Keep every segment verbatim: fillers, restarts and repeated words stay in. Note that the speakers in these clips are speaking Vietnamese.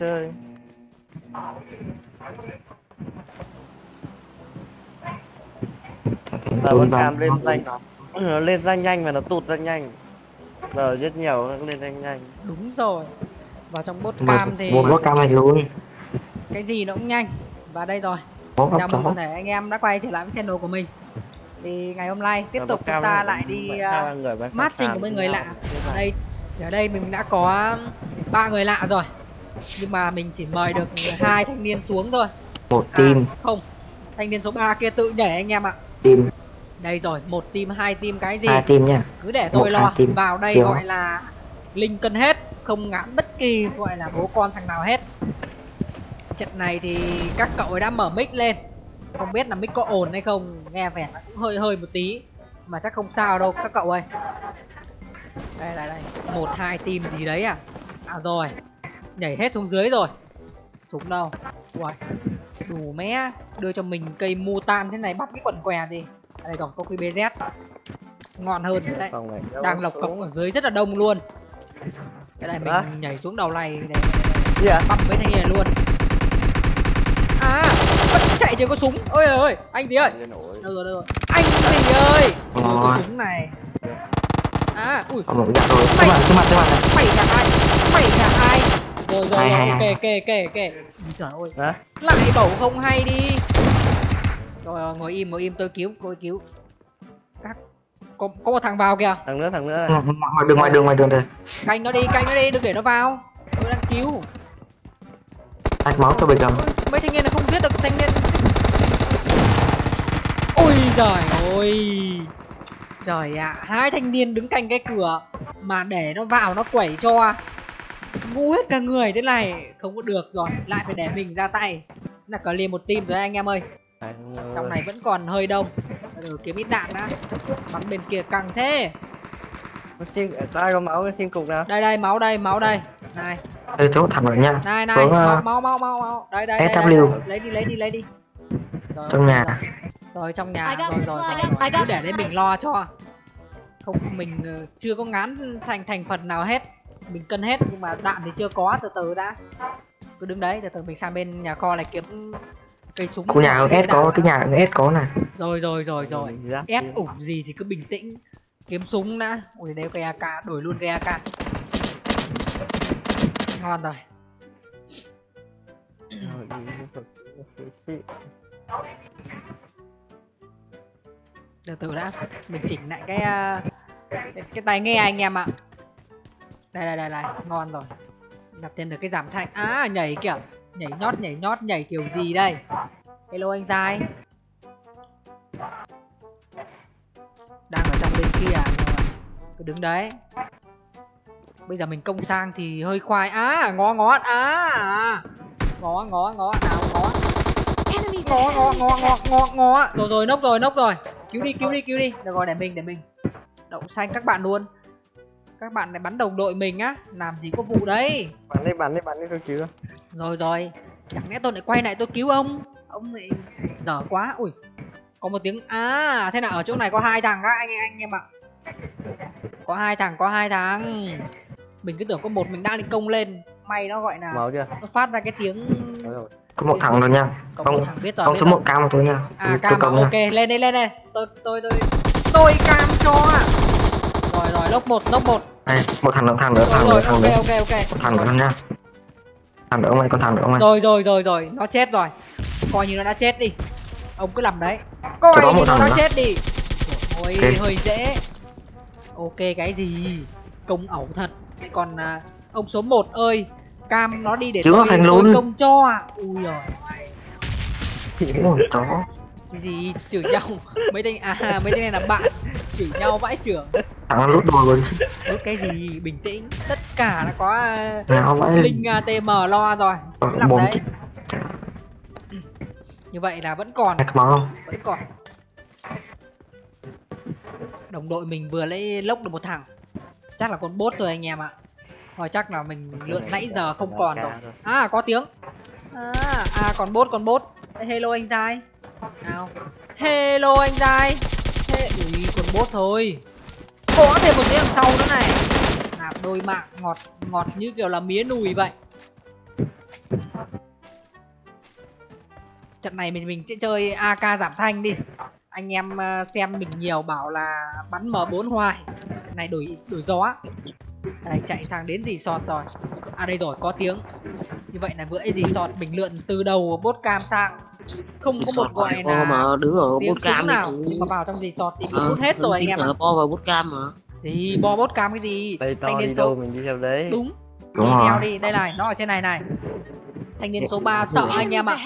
chơi. Giờ vẫn cam lên danh, nó lên danh nhanh và nó tụt ra nhanh. Giờ rất nhiều nó lên danh nhanh. Đúng rồi. Vào trong bot cam thì bot cam này luôn. Cái gì nó cũng nhanh. Và đây rồi. Chào mừng toàn thể anh em đã quay trở lại với channel của mình. Thì ngày hôm nay tiếp tục chúng ta lại đi uh, matching với người lạ. Đây, ở đây mình đã có ba người lạ rồi. Nhưng mà mình chỉ mời được hai thanh niên xuống thôi. Một team. À, không. Thanh niên số ba kia tự nhảy anh em ạ. Team. Đây rồi, một team, hai team cái gì? Hai team nha. Cứ để tôi một, lo. Vào đây gọi là Linh cân hết, không ngán bất kỳ gọi là bố con thằng nào hết. Trận này thì các cậu ấy đã mở mic lên. Không biết là mic có ồn hay không, nghe vẻ nó cũng hơi hơi một tí. Mà chắc không sao đâu các cậu ơi. Đây đây đây, một hai team gì đấy à? À rồi, nhảy hết xuống dưới rồi. Súng đâu? Uầy, đủ mé. Đưa cho mình cây mu tan thế này bắt cái quần què gì. Đây rồi, có quy bê dét ngon hơn đấy. Đang lọc cọc ở dưới rất là đông luôn. Cái này mình nhảy xuống đầu này để băm với thanh niên này luôn. À, vẫn chạy chứ có súng. Ôi ơi, anh tí ơi. Đâu rồi, đâu rồi. Anh tí ơi. Có súng này. À, ui. Mày, mày cả ai? Mày cả ai? Rồi rồi, rồi. Kề kề kề kề. Úi giời ơi. Lại bẩu không hay đi. Rồi ngồi im ngồi im tôi cứu tôi cứu. Các có có một thằng vào kìa. Thằng nữa thằng nữa. Ngoài đường ngoài đường ngoài đường đây. Canh nó đi canh nó đi đừng để nó vào. Tôi đang cứu. Anh máu tôi bị cầm. Mấy thanh niên này không giết được thanh niên. Ôi giời ơi. Trời ạ, à, hai thanh niên đứng canh cái cửa mà để nó vào nó quẩy cho ngu hết cả người thế này không có được rồi, lại phải để mình ra tay. Là có liền một team rồi anh em ơi. Trong này vẫn còn hơi đông. Rồi kiếm ít đạn đã. Bắn bên kia căng thế. Có ai có máu xin cục nào? Đây đây, máu đây, máu đây. Này. Đây chỗ thẳng rồi nha. Này này, máu máu máu máu. Đây đây đây. Lấy đi lấy đi lấy đi. Trong nhà. Rồi trong nhà rồi rồi. Cứ để đấy mình lo cho. Không mình chưa có ngán thành thành phần nào hết. Mình cân hết nhưng mà đạn thì chưa có, từ từ đã. Cứ đứng đấy từ từ mình sang bên nhà kho này kiếm cây súng. Của nhà S có, cái nhà S có này. Rồi rồi rồi rồi. S ủng gì thì cứ bình tĩnh. Kiếm súng đã. Ui đeo cái a ca, đổi luôn cái a ca. Ngon rồi. Từ từ đã, mình chỉnh lại cái cái, cái tai nghe anh em ạ. Đây đây đây này, ngon rồi. Đặt thêm được cái giảm thanh. À nhảy kìa, nhảy nhót nhảy nhót nhảy kiểu gì đây? Hello anh trai. Đang ở trong bên kia à? Cứ đứng đấy. Bây giờ mình công sang thì hơi khoai. À ngó ngó à. Ngó ngó ngó nào ngó. Ngó ngó ngó ngó ngó ngó. Rồi rồi nốc rồi nốc rồi. Cứu đi cứu đi cứu đi. Được rồi để mình để mình. Đậu xanh các bạn luôn. Các bạn này bắn đồng đội mình á, làm gì có vụ đấy. Bắn đi bắn đi bắn đi tôi cứu. Rồi rồi, chẳng lẽ tôi lại quay lại tôi cứu ông. Ông này dở quá. Ui. Có một tiếng à, thế là ở chỗ này có hai thằng các anh anh em ạ. Có hai thằng, có hai thằng. Mình cứ tưởng có một mình đang định công lên, may nó gọi là nó phát ra cái tiếng. Có một thằng rồi nha. Không, không số một cam mà thôi nha. À cam ok, lên đây lên đây. Tôi tôi tôi tôi cam cho. Rồi rồi, lốc một, lốc một. Này, một thằng nữa, thằng nữa, thằng nữa, thằng nữa. Ok ok ok. Một thằng nữa nha. Thằng nữa ông ơi, con thằng nữa ông ơi. Rồi rồi rồi rồi, nó chết rồi. Coi như nó đã chết đi. Ông cứ làm đấy. Coi như nó đã chết đi. Ôi hơi dễ. Ok cái gì? Công ẩu thật. Lại còn à, ông số một ơi, cam nó đi để tôi, tôi công cho à. Ui giời. Cái gì chửi nhau. Mấy tên à mấy tên này là bạn. Chửi nhau vãi chưởng. Thằng lút đồ luôn. Lút cái gì, bình tĩnh. Tất cả là có à, Linh a tê em lo rồi. Cứ làm đấy. Ừ. Như vậy là vẫn còn. Vẫn còn. Đồng đội mình vừa lấy lốc được một thằng. Chắc là con bot rồi anh em ạ. Hồi chắc là mình lượn nãy giờ không còn rồi. À có tiếng. À, à còn bot còn bot. Hello anh trai. Nào. Hello anh trai. Thế ui còn bot thôi. Có thêm một tiếng sau nữa này. Nạp đôi mạng ngọt ngọt như kiểu là mía nùi vậy. Trận này mình mình sẽ chơi a ca giảm thanh đi. Anh em xem mình nhiều bảo là bắn em bốn hoài. Trận này đổi đổi gió. Đây, chạy sang đến resort rồi. À đây rồi, có tiếng. Như vậy là vừa cái resort mình lượn từ đầu bốt cam sang. Không có một gọi là mà đứng ở tiếng cam nào thì... mà vào trong resort thì bị hút à, hết rồi anh em ạ. Bo vào bốt cam mà. Gì bo bốt cam cái gì? Đây, to đi đâu mình đi theo đấy. Đúng. Đúng đi theo đi, đây này, nó ở trên này này. Thanh niên số ba sợ anh em ạ.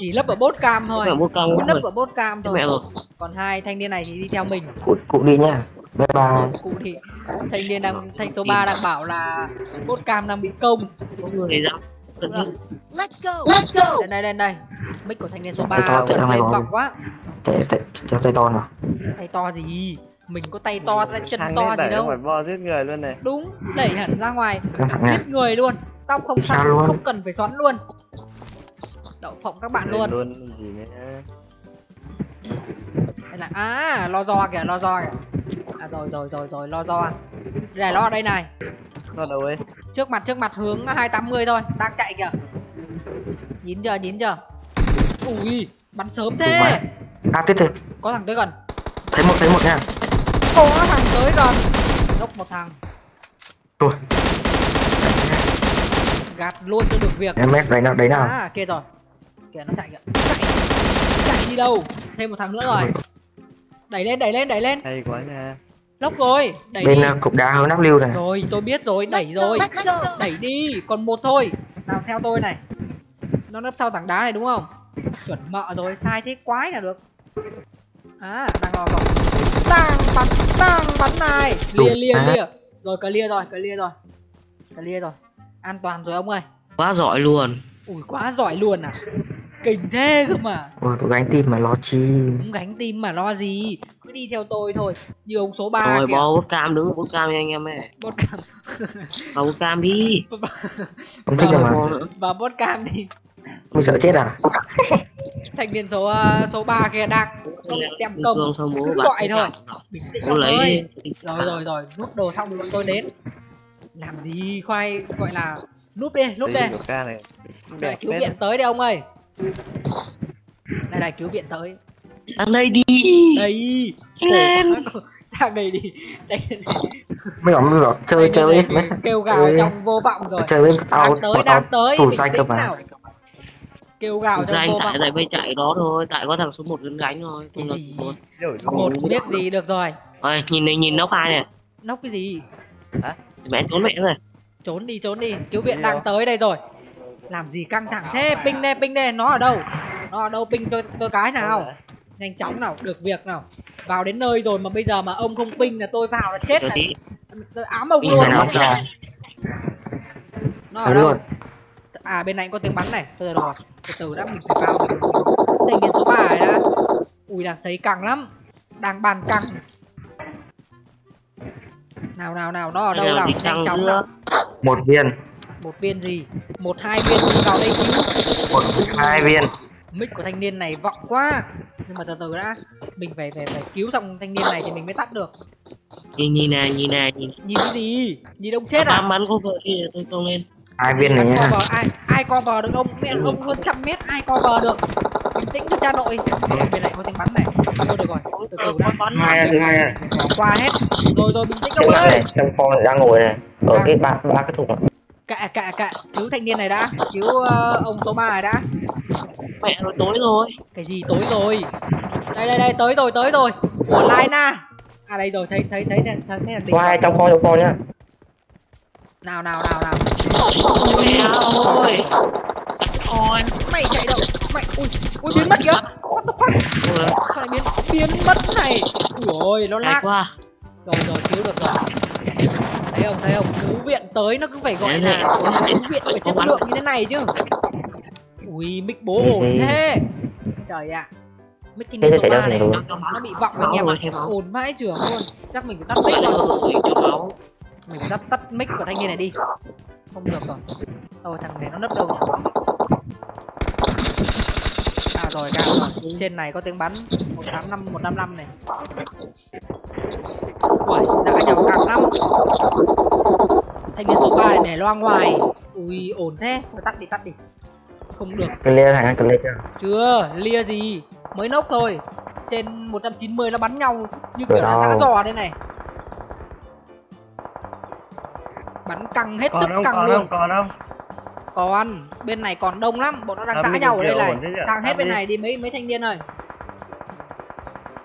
Chỉ lấp ở bốt cam thôi. Muốn lấp ở bốt cam thôi. Còn hai thanh niên này thì đi theo mình. Cụ, cụ đi nha. Bye bye. Cụ thì thanh niên đang thanh số ba đang bảo là bốt cam đang bị công. Let's go. Let's go. Đây đây đây. Mic của thanh niên số ba chuẩn lên vọng quá. Tay tay tay to nào. Tay to gì? Mình có tay to, chân to gì đâu. Bo giết người luôn này. Đúng, đẩy hẳn ra ngoài, giết người luôn. Tóc không sẵn, không cần phải xoắn luôn. Đậu phộng các bạn luôn. Luôn gì nữa. Đây là à, lo do kìa, lo do kìa. À rồi rồi rồi rồi, lo do. Để lo ở đây này. Lo đâu ấy? Trước mặt trước mặt hướng hai tám mươi thôi, đang chạy kìa. Nhìn giờ, nhìn giờ. Ui, bắn sớm thế. À tiếp thế. Có thằng tới gần. Thấy một, thấy một nha. Có thằng tới gần. Đốc một thằng. Rồi. Gạt luôn cho được việc. Em đấy nào, đấy nào. À kia rồi. Kìa nó chạy kìa. Chạy. Chạy đi đâu? Thêm một thằng nữa rồi. Đẩy lên, đẩy lên, đẩy lên. Hay quá nha. Lốc rồi, đẩy bên đi. Bên cục đá hướng nắp lưu này. Rồi, tôi biết rồi, đẩy rồi. Đẩy đi, còn một thôi. Nào theo tôi này. Nó nấp sau tảng đá này đúng không? Chuẩn mợ rồi, sai thế quái là được. À, đang lo rồi. Đang bắn, đang bắn này. Lia lia lia. Rồi clear rồi, clear rồi. Clear rồi. An toàn rồi ông ơi. Quá giỏi luôn. Ui quá giỏi luôn à. Kinh thế cơ mà. Ôi tôi gánh tim mà lo chi. Không gánh tim mà lo gì. Cứ đi theo tôi thôi. Như ông số ba rồi, kìa. Bo bốt cam đứng, bốt cam nha anh em ơi. Bốt cam. Vào bốt cam đi. Không thích đâu mà. Vào bốt cam đi. Không sợ chết à. Thành viên số uh, số ba kia đang đem công. Cứ gọi thôi. Bình tĩnh thôi. Rồi rồi rồi, rút đồ xong rồi bọn tôi đến. Làm gì khoai, gọi là núp đi, núp đi. Đây cứu viện tới đây ông ơi. Đây này, cứu viện tới. Sang đây đi. Đây. Lên. Sang đây đi. Mấy ông rồi, chơi chơi ít. Kêu gào chơi. Trong vô vọng rồi. Chơi tao, đang tới, đang tới. Bình tĩnh nào. Kêu gào trong vô vọng. Tại mới chạy đó thôi, tại có thằng số một gắn gánh thôi. Một biết gì được rồi. Ôi, nhìn này, nhìn nóc hai này. Nóc cái gì? Hả? Mẹ trốn mẹ rồi. Trốn đi, trốn đi, cứu viện đang tới đây rồi. Làm gì căng thẳng thế, ping nè, ping nè, nó ở đâu? Nó ở đâu ping tôi tôi cái nào. Nhanh chóng nào, được việc nào. Vào đến nơi rồi mà bây giờ mà ông không ping là tôi vào là chết này. Tôi ám ông luôn. Nó ở đâu? À bên này có tiếng bắn này, tôi rồi. Từ từ đã, mình phải vào. Thành viên số ba này đã. Ui đang sấy căng lắm. Đang bàn căng. Nào nào nào, nó ở đâu nào, nhanh chóng nào. Một viên. Một viên gì? Một hai viên vào đây cứu. Một hai viên. Mic của thanh niên này vọng quá. Nhưng mà từ từ đã, mình phải phải phải cứu xong thanh niên này thì mình mới tắt được. Nhìn nhìn này, nhìn này, nhìn. Nhìn cái gì? Nhìn ông chết à? Bắn cover kia tôi không lên. Hai viên này nha. Ai ai cover được ông? Mẹ ông hơn trăm mét ai cover được? Bình tĩnh cho cha nội. Bên này có tiếng bắn này. Thôi được rồi. Từ từ đã. Hai thứ hai. Qua hết. Rồi rồi bình tĩnh ông ơi. Trong kho đang ngồi này. Ở cái ba ba cái thùng. Cạ cạ cạ, cứu thanh niên này đã, cứu uh, ông số ba này đã. Mẹ rồi, tối rồi. Cái gì tối rồi? Đây đây đây, tới rồi, tới rồi. Của Lina. À đây rồi, thấy thấy thấy thấy thấy là đỉnh. Qua trong kho, trong kho nhá. Nào nào nào nào. Mẹ ơi. Ôi, mày chạy đâu? Mày ui, ui biến mất kìa. What the fuck? Sao lại biến biến mất này? Ui nó lag quá. Rồi rồi, cứu được rồi. Thấy không, thấy không? Cứu viện tới nó cứ phải gọi là cứu viện phải chất lượng như thế này chứ. Ui, mic bố ổn thế. Trời ạ. Mic thanh niên số ba này nó bị vọng anh em ạ. Ổn vãi trưởng luôn. Chắc mình phải tắt mic rồi. Mình phải tắt, tắt mic của thanh niên này đi. Không được rồi. Rồi thằng này nó nấp đâu nhỉ? À rồi, gạt rồi. Trên này có tiếng bắn một tám năm một năm năm này. Ui, ra cái nhầm căng lắm. Thanh niên số ba này để loa ngoài. Ui Ui ổn thế, thôi tắt đi tắt đi. Không được. Clear hàng clear chưa? Chưa, clear gì. Mới nốc thôi. Trên một trăm chín mươi nó bắn nhau như kiểu là giã giò đây này. Bắn căng hết sức căng luôn. Còn không? Còn, bên này còn đông lắm, bọn nó đang giã nhau ở đây này. Sang hết bên này đi mấy mấy thanh niên ơi.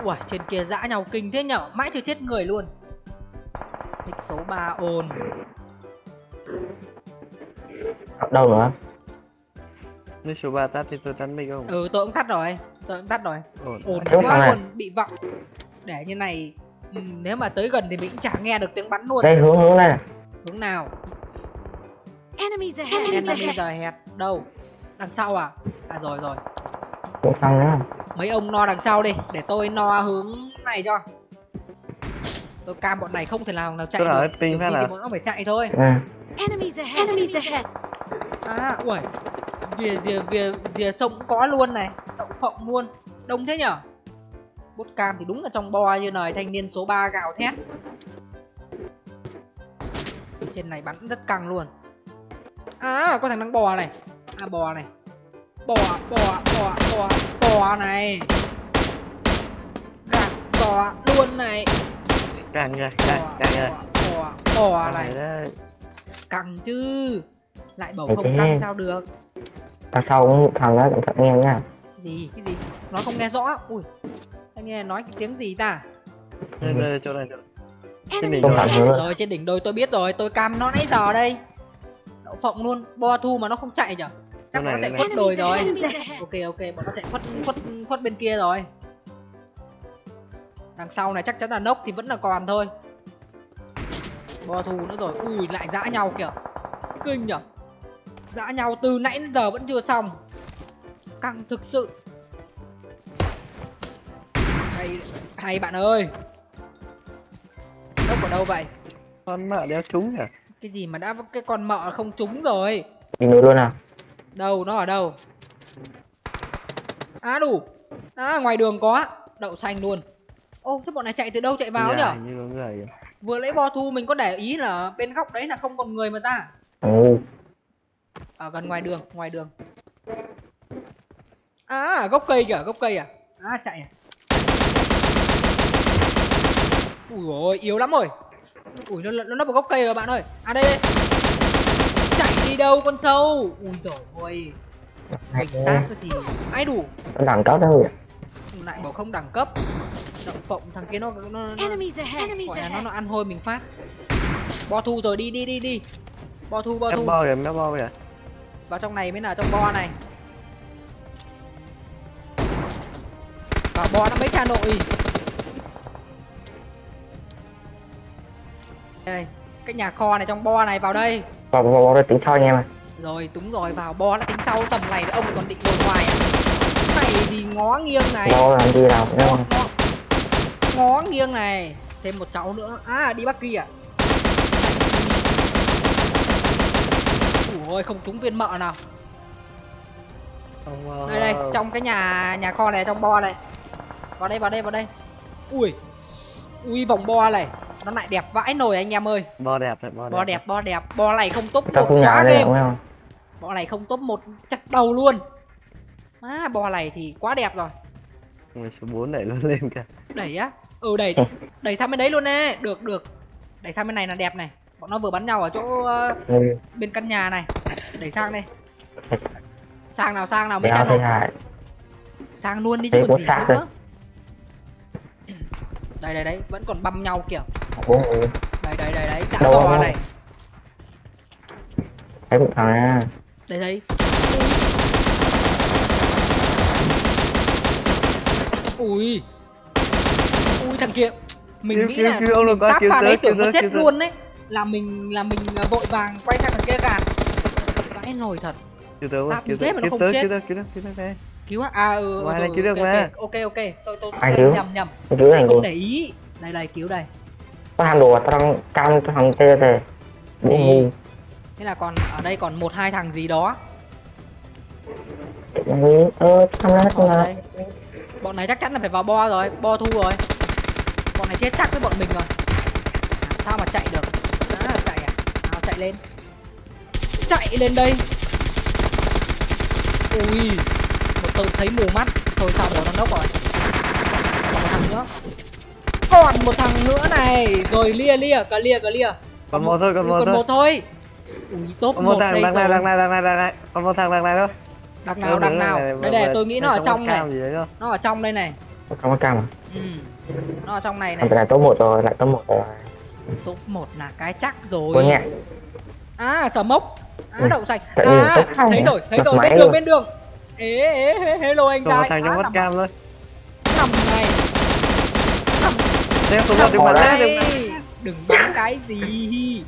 Ủa, trên kia giã nhau kinh thế nhở, mãi chưa chết người luôn. Thích số ba ồn. Đâu rồi? Nếu số ba tắt thì tôi tắt mic không? Ừ, tôi cũng tắt rồi. Tôi cũng tắt rồi. Ổn, ổn quá luôn, bị vọng. Để như này, ừ, nếu mà tới gần thì mình cũng chả nghe được tiếng bắn luôn. Đây hướng hướng này. Hướng nào? Enemies ahead. Enemies ahead. Đâu? Đằng sau à? À rồi rồi. Đằng sau nữa. Mấy ông no đằng sau đi, để tôi no hướng này cho. Tôi cam bọn này không thể nào nào chạy tôi được. Điều gì là... thì bọn nó phải chạy thôi. À. Enemies ahead. Enemies ahead. À, ui. Vìa dìa vìa dìa sông cũng có luôn này, đậu phộng luôn. Đông thế nhở? Bốt cam thì đúng là trong bo như lời thanh niên số ba gạo thét. Trên này bắn rất căng luôn. À, có thằng đang bò này. À bò này. Bò, bò, bò, bò, bò này. Gạt bò luôn này. Căng rồi, căng, căng rồi. Bò, bò, bò này. Căng chứ. Lại bảo không căng sao được. Đằng sau cũng thằng đó, cẩn thận nghe nha. Gì, cái gì? Nó không nghe rõ. Ui, anh nghe nói cái tiếng gì ta? Đây, đây, chỗ này. Trên đỉnh đôi. Rồi, trên đỉnh đôi tôi biết rồi. Tôi cam nó nãy giờ đây. Đậu phộng luôn. Bo thu mà nó không chạy nhở? Chắc này, nó chạy khuất đồi rồi. Ok, ok, bọn nó chạy khuất, khuất, khuất bên kia rồi. Đằng sau này chắc chắn là nốc thì vẫn là còn thôi. Bo thu nữa rồi. Ui, lại dã nhau kìa. Kinh nhở? Dã nhau từ nãy đến giờ vẫn chưa xong. Căng thực sự. Hay, hay bạn ơi. Nốc ở đâu vậy? Con mợ đéo trúng nhỉ? Cái gì mà đã cái con mợ không trúng rồi. Đi nữa luôn à? Đâu, nó ở đâu? Á à, đủ. Á à, ngoài đường có đậu xanh luôn. Ô, thế bọn này chạy từ đâu chạy vào dạ, nhở? Như vừa lấy bo thu mình có để ý là bên góc đấy là không còn người mà ta. Ừ. Ở gần ngoài đường, ngoài đường. À, gốc cây kìa, gốc cây à? À, chạy à? Ui ôi, yếu lắm rồi. Ui, nó, nó nấp vào gốc cây rồi bạn ơi. À đây đây. Chạy đi đâu con sâu. Ui giời ơi. Mình tát thì ai đủ. Đẳng cấp đâu vậy? Lại bảo không đẳng cấp. Động phộng thằng kia nó nó nó, gọi là nó, nó ăn hôi mình phát. Bo thu rồi, đi đi đi đi. Bo thu bo thu. Bo rồi, nó bo rồi. Vào trong này mới là trong bo này. Vào bo nó mấy cha nội. Đây, cái nhà kho này trong bo này vào đây. Vào bo nó tính sau anh em ạ. Rồi, đúng rồi, vào bo nó tính sau tầm này ông lại còn định lùi ngoài à. Này thì ngó nghiêng này. Bo làm gì nào ngó, ngó, ngó nghiêng này, thêm một cháu nữa. À, đi bắt kia à. Ủa ơi, không trúng viên mợ nào. Oh, wow. Đây đây, trong cái nhà nhà kho này trong bo này. Vào đây, vào đây, vào đây. Ui. Ui vòng bo này. Nó lại đẹp vãi nồi anh em ơi. Bo đẹp đấy, bo, bo đẹp, đẹp, bo đẹp. Bo này không top một quá đẹp. Bo này không top một chắc đầu luôn. Má à, bo này thì quá đẹp rồi. Người số bốn đẩy nó lên kìa. Đẩy á? Ừ đẩy. Đẩy sang bên đấy luôn nè, được được. Đẩy sang bên này là đẹp này. Bọn nó vừa bắn nhau ở chỗ uh, ừ. bên căn nhà này. Đẩy sang đây. Sang nào sang nào mấy cha nội. Sang luôn đi chứ còn gì nữa. Rồi. Đây đây đấy, vẫn còn băm nhau kiểu. Ừ. Đây đây đây đấy, đã to này. Thấy một thằng à. Đây đây. Ui. Ui thằng kia. Mình chiều, nghĩ chiều, là chiều, mình táp pha đấy tưởng nó chết chiều luôn đấy. Là mình là mình vội vàng quay sang thằng kia gạt. Vãi nồi thật. Cứu tớ, cứu tớ, cứu tớ, cứu tớ, cứu tớ, cứu tớ. Cứu á? À ừ, ừ, cứu được mà. Ok ok, tôi tôi nhầm nhầm. Không để ý. Đây đây, cứu đây. Có hàng đồ trong trong thằng kia này. Thì thế là còn ở đây còn một hai thằng gì đó. Ơ, xong lát nữa. Bọn này chắc chắn là phải vào bo rồi, bo thu rồi. Bọn này chết chắc với bọn mình rồi. Sao mà chạy được? Chạy à? Nào chạy lên. chạy lên đây. Ui, một tớ thấy mù mắt. Thôi sao đó nó nốc rồi. Còn một thằng nữa. Còn một thằng nữa này. Rồi lia lia, cả lia cả lia. Còn một thôi, còn một thôi. Còn một thôi. Ui, top một đây. Đằng này, đằng này, đằng này, đằng này. Còn một thằng đằng này thôi. Đằng nào, đằng nào. Đây này, tôi nghĩ nó ở trong này. Nó ở trong đây này. Có một cam à? Ừ. Nó ở trong này này. Cái này top một rồi, lại top một rồi. Top một là cái chắc rồi. Có nhẹ. À, sờ mốc. Á, đậu sạch. À, thấy rồi, thấy rồi, bên đường, bên đường. Ê, ê, ê, hello anh trai. Thằng trong mất cam luôn. Nằm này. Nằm. Xuống đừng bắn đấy. Đừng bắn cái gì.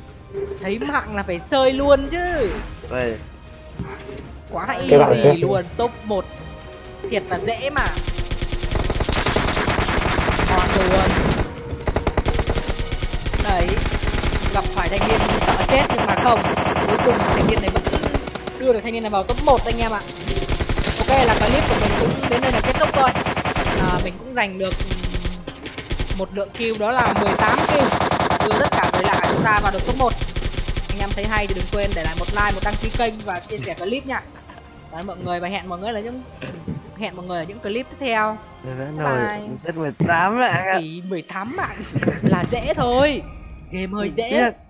Thấy mạng là phải chơi luôn chứ. Đây. Quá là easy luôn, top một. Thiệt là dễ mà. Ngon luôn. Đấy. Gặp phải thanh niên sợ chết nhưng mà không, cuối cùng thanh niên này vẫn đưa được thanh niên này vào top một anh em ạ. Ok, là clip của mình cũng đến đây là kết thúc thôi. À, mình cũng giành được một lượng kill, đó là mười tám kill, đưa tất cả người lạ chúng ta vào được top một. Anh em thấy hay thì đừng quên để lại một like, một đăng ký kênh và chia sẻ clip nha. Cảm ơn mọi người và hẹn mọi người ở những hẹn mọi người ở những clip tiếp theo. Bye. mười tám mạng. Ý, mười tám mạng là dễ thôi. Game hơi dễ.